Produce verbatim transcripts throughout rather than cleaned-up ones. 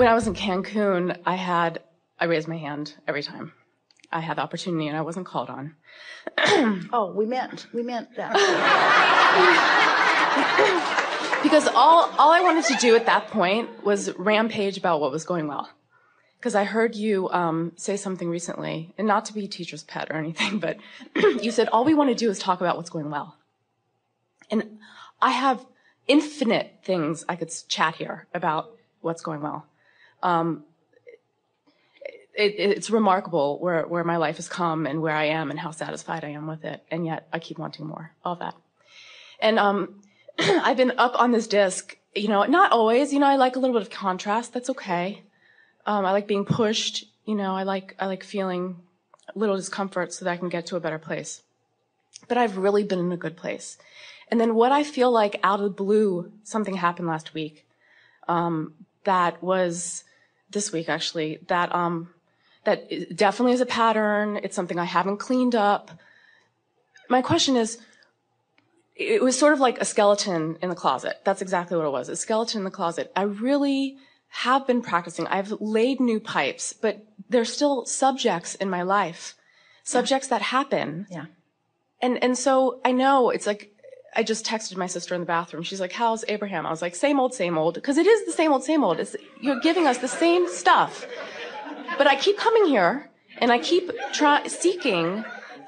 When I was in Cancun, I had, I raised my hand every time I had the opportunity and I wasn't called on. Oh, we meant, we meant that. Because all, all I wanted to do at that point was rampage about what was going well. Because I heard you um, say something recently, and not to be a teacher's pet or anything, but you said, all we want to do is talk about what's going well. And I have infinite things I could chat here about what's going well. Um, It, it's remarkable where, where my life has come and where I am and how satisfied I am with it. And yet I keep wanting more, all that. And um, I've been up on this disc, you know, not always, you know, I like a little bit of contrast. That's okay. Um, I like being pushed, you know, I like, I like feeling a little discomfort so that I can get to a better place. But I've really been in a good place. And then what I feel like out of the blue, something happened last week. Um, that was this week, actually, that, um, That definitely is a pattern. It's something I haven't cleaned up. My question is, it was sort of like a skeleton in the closet. That's exactly what it was, a skeleton in the closet. I really have been practicing. I've laid new pipes, but there's still subjects in my life, subjects yeah. that happen. Yeah. And, and so I know it's like, I just texted my sister in the bathroom. She's like, how's Abraham? I was like, same old, same old. Because it is the same old, same old. It's, you're giving us the same stuff. But I keep coming here, and I keep try seeking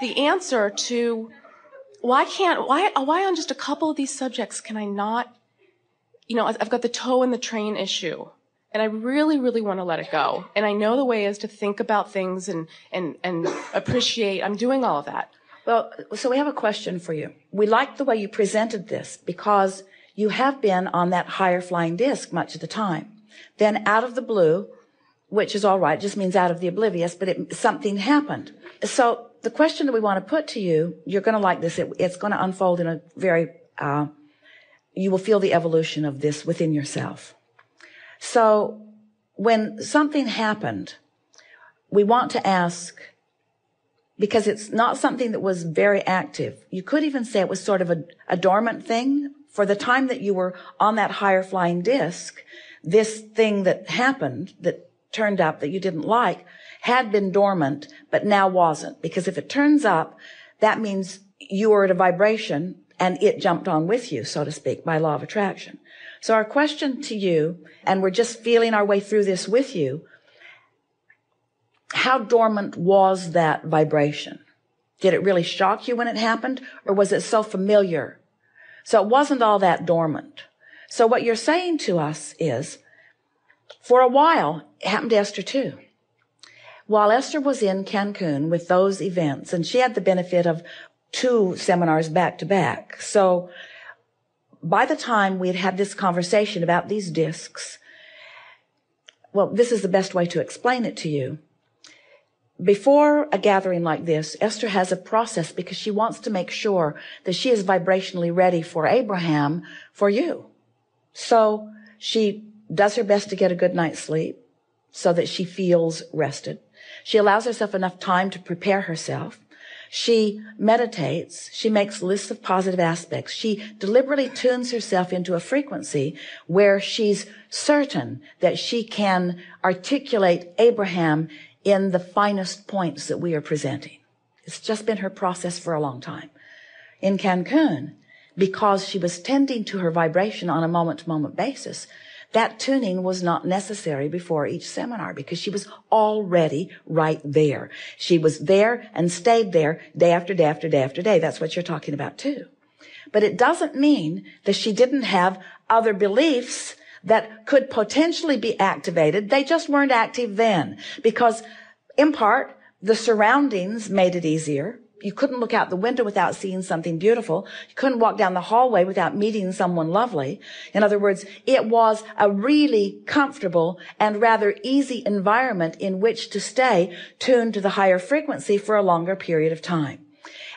the answer to why can't, why, why on just a couple of these subjects can I not, you know, I've got the toe in the train issue, and I really, really want to let it go. And I know the way is to think about things and, and, and appreciate. I'm doing all of that. Well, so we have a question for you. We like the way you presented this because you have been on that higher flying disc much of the time. Then out of the blue, which is all right, it just means out of the oblivious, but it, something happened. So the question that we want to put to you, you're going to like this, it, it's going to unfold in a very, uh, you will feel the evolution of this within yourself. So when something happened, we want to ask, because it's not something that was very active, you could even say it was sort of a, a dormant thing. For the time that you were on that higher flying disc, this thing that happened, that turned up that you didn't like, had been dormant, but now wasn't. Because if it turns up, that means you were at a vibration and it jumped on with you, so to speak, by law of attraction. So our question to you, and we're just feeling our way through this with you, how dormant was that vibration? Did it really shock you when it happened, or was it so familiar? So it wasn't all that dormant. So what you're saying to us is, for a while, it happened to Esther too. While Esther was in Cancun with those events, and she had the benefit of two seminars back to back. So by the time we had had this conversation about these discs, well, this is the best way to explain it to you. Before a gathering like this, Esther has a process because she wants to make sure that she is vibrationally ready for Abraham, for you. So she does her best to get a good night's sleep so that she feels rested. She allows herself enough time to prepare herself. She meditates. She makes lists of positive aspects. She deliberately tunes herself into a frequency where she's certain that she can articulate Abraham in the finest points that we are presenting. It's just been her process for a long time. In Cancun, because she was tending to her vibration on a moment-to-moment basis, that tuning was not necessary before each seminar because she was already right there. She was there and stayed there day after day after day after day. That's what you're talking about too. But it doesn't mean that she didn't have other beliefs that could potentially be activated. They just weren't active then because in part, the surroundings made it easier. You couldn't look out the window without seeing something beautiful. You couldn't walk down the hallway without meeting someone lovely. In other words, it was a really comfortable and rather easy environment in which to stay tuned to the higher frequency for a longer period of time.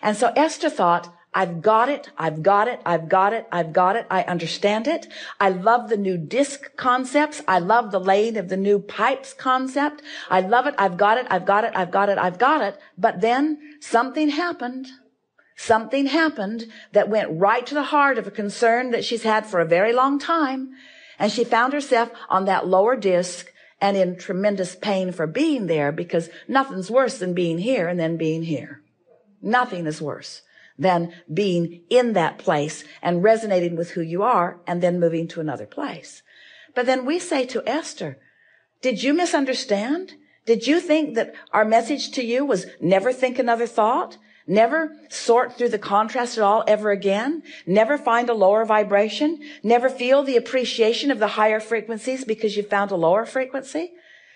And so Esther thought, I've got it, I've got it, I've got it, I've got it, I understand it. I love the new disc concepts. I love the laying of the new pipes concept. I love it, I've got it, I've got it, I've got it, I've got it. But then something happened. Something happened that went right to the heart of a concern that she's had for a very long time. And she found herself on that lower disc and in tremendous pain for being there, because nothing's worse than being here and then being here. Nothing is worse than being in that place and resonating with who you are and then moving to another place. But then we say to Esther, did you misunderstand? Did you think that our message to you was never think another thought? Never sort through the contrast at all ever again? Never find a lower vibration? Never feel the appreciation of the higher frequencies because you found a lower frequency?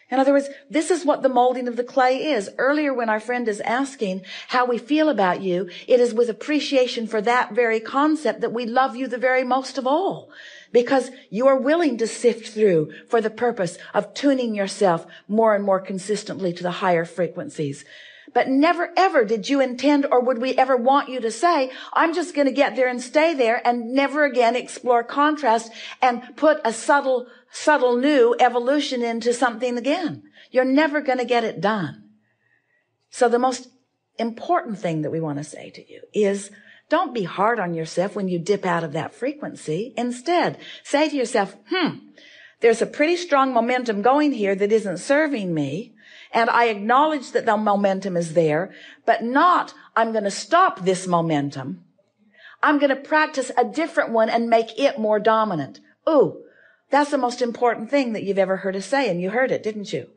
In other words, this is what the molding of the clay is. Earlier, when our friend is asking how we feel about you, it is with appreciation for that very concept that we love you the very most of all, because you are willing to sift through for the purpose of tuning yourself more and more consistently to the higher frequencies. But never, ever did you intend, or would we ever want you to say, I'm just going to get there and stay there and never again explore contrast and put a subtle, subtle new evolution into something again. You're never going to get it done. So the most important thing that we want to say to you is, don't be hard on yourself when you dip out of that frequency. Instead, say to yourself, hmm, there's a pretty strong momentum going here that isn't serving me. And I acknowledge that the momentum is there, but not, I'm going to stop this momentum. I'm going to practice a different one and make it more dominant. Ooh, that's the most important thing that you've ever heard us say, and you heard it, didn't you?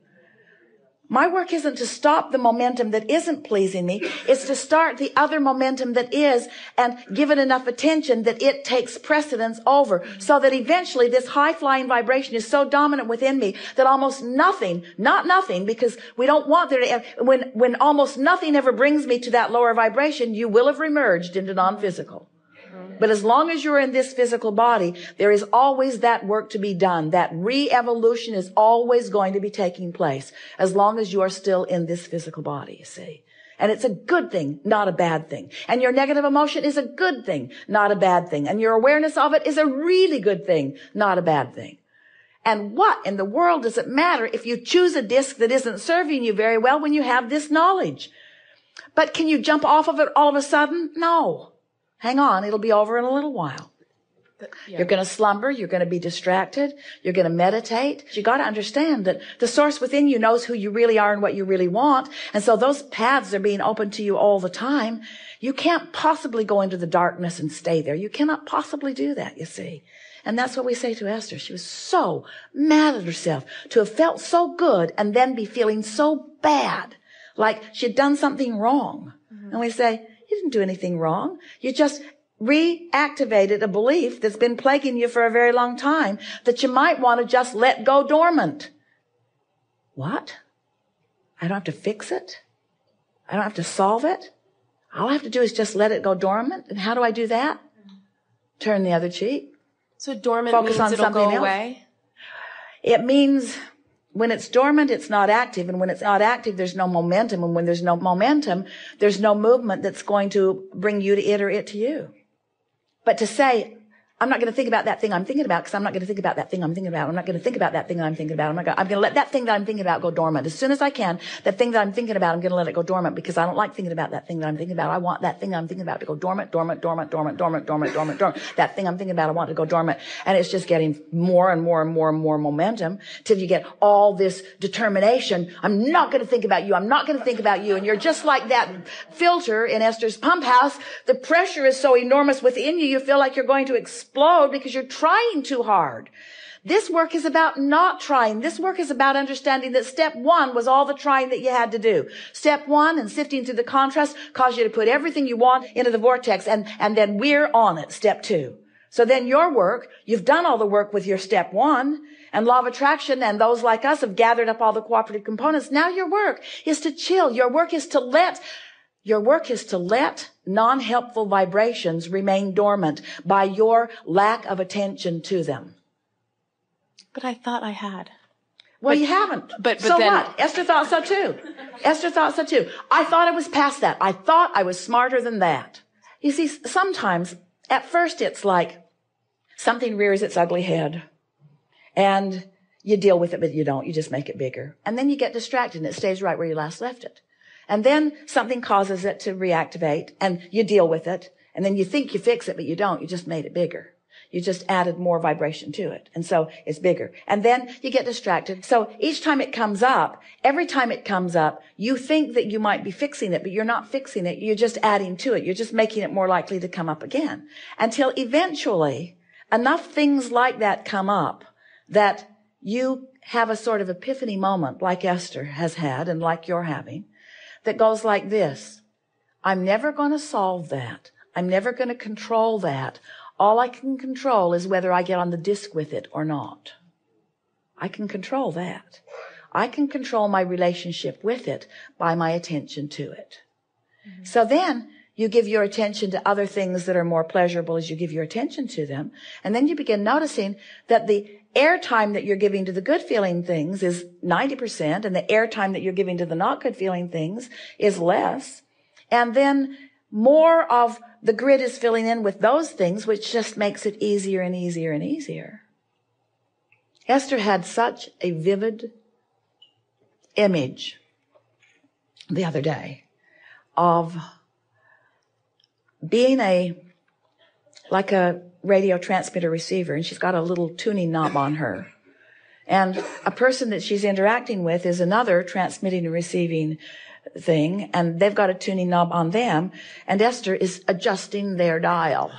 My work isn't to stop the momentum that isn't pleasing me. It's to start the other momentum that is and give it enough attention that it takes precedence over, so that eventually this high-flying vibration is so dominant within me that almost nothing, not nothing, because we don't want there to, when, when almost nothing ever brings me to that lower vibration, you will have remerged into non-physical. But as long as you're in this physical body, there is always that work to be done. That re-evolution is always going to be taking place as long as you are still in this physical body, you see. And it's a good thing, not a bad thing. And your negative emotion is a good thing, not a bad thing. And your awareness of it is a really good thing, not a bad thing. And what in the world does it matter if you choose a disc that isn't serving you very well when you have this knowledge? But can you jump off of it all of a sudden? No. Hang on, it'll be over in a little while. Yeah. You're going to slumber, you're going to be distracted, you're going to meditate. You got to understand that the source within you knows who you really are and what you really want, and so those paths are being opened to you all the time. You can't possibly go into the darkness and stay there. You cannot possibly do that, you see. And that's what we say to Esther. She was so mad at herself to have felt so good and then be feeling so bad, like she had done something wrong. Mm-hmm. And we say, you didn't do anything wrong. You just reactivated a belief that's been plaguing you for a very long time that you might want to just let go dormant. What? I don't have to fix it? I don't have to solve it? All I have to do is just let it go dormant? And how do I do that? Turn the other cheek. So dormant means it'll go away? It means when it's dormant, it's not active. And when it's not active, there's no momentum. And when there's no momentum, there's no movement that's going to bring you to it or it to you. But to say, I'm not going to think about that thing I'm thinking about, because I'm not going to think about that thing I'm thinking about. I'm not going to think about that thing I'm thinking about. I'm not going to, I'm going to let that thing that I'm thinking about go dormant. As soon as I can, that thing that I'm thinking about, I'm going to let it go dormant, because I don't like thinking about that thing that I'm thinking about. I want that thing I'm thinking about to go dormant, dormant, dormant, dormant, dormant, dormant, dormant, dormant. That thing I'm thinking about, I want to go dormant. And it's just getting more and more and more and more momentum till you get all this determination. I'm not going to think about you. I'm not going to think about you. And you're just like that filter in Esther's pump house. The pressure is so enormous within you, you feel like you're going to explode. Explode because you're trying too hard. This work is about not trying. This work is about understanding that step one was all the trying that you had to do. Step one and sifting through the contrast caused you to put everything you want into the vortex, and, and then we're on it, step two. So then your work, you've done all the work with your step one, and law of attraction and those like us have gathered up all the cooperative components. Now your work is to chill. Your work is to let Your work is to let non-helpful vibrations remain dormant by your lack of attention to them. But I thought I had. Well, but, you haven't. But, but so then... what? Esther thought so too. Esther thought so too. I thought I was past that. I thought I was smarter than that. You see, sometimes at first it's like something rears its ugly head and you deal with it, but you don't. You just make it bigger. And then you get distracted and it stays right where you last left it. And then something causes it to reactivate, and you deal with it. And then you think you fix it, but you don't. You just made it bigger. You just added more vibration to it. And so it's bigger. And then you get distracted. So each time it comes up, every time it comes up, you think that you might be fixing it, but you're not fixing it. You're just adding to it. You're just making it more likely to come up again, until eventually enough things like that come up that you have a sort of epiphany moment like Esther has had and like you're having, that goes like this. I'm never going to solve that. I'm never going to control that. All I can control is whether I get on the disc with it or not. I can control that. I can control my relationship with it by my attention to it. Mm-hmm. So then you give your attention to other things that are more pleasurable as you give your attention to them. And then you begin noticing that the airtime that you're giving to the good feeling things is ninety percent, and the airtime that you're giving to the not good feeling things is less. And then more of the grid is filling in with those things, which just makes it easier and easier and easier. Esther had such a vivid image the other day of being a, like a radio transmitter receiver, and she's got a little tuning knob on her. And a person that she's interacting with is another transmitting and receiving thing, and they've got a tuning knob on them, and Esther is adjusting their dial.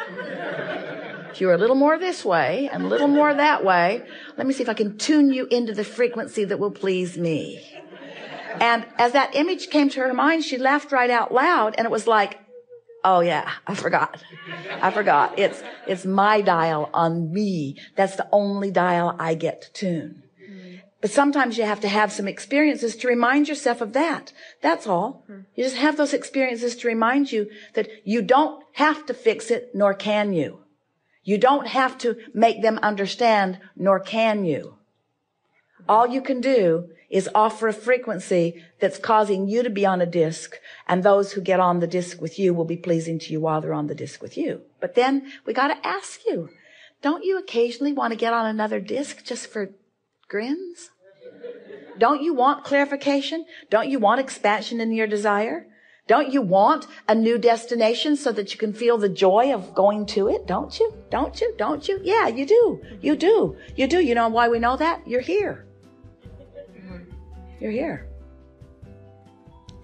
If you were a little more this way and a little more that way, let me see if I can tune you into the frequency that will please me. And as that image came to her mind, she laughed right out loud, and it was like, oh yeah, I forgot. I forgot. It's, it's my dial on me. That's the only dial I get to tune. But sometimes you have to have some experiences to remind yourself of that. That's all. You just have those experiences to remind you that you don't have to fix it, nor can you. You don't have to make them understand, nor can you. All you can do is offer a frequency that's causing you to be on a disc, and those who get on the disc with you will be pleasing to you while they're on the disc with you. But then we got to ask you, don't you occasionally want to get on another disc just for grins? Don't you want clarification? Don't you want expansion in your desire? Don't you want a new destination so that you can feel the joy of going to it? Don't you? Don't you? Don't you? Yeah, you do. You do. You do. You know why we know that? You're here. You're here.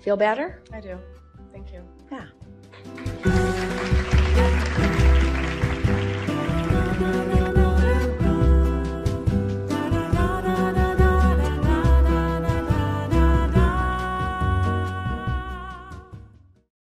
Feel better? I do. Thank you.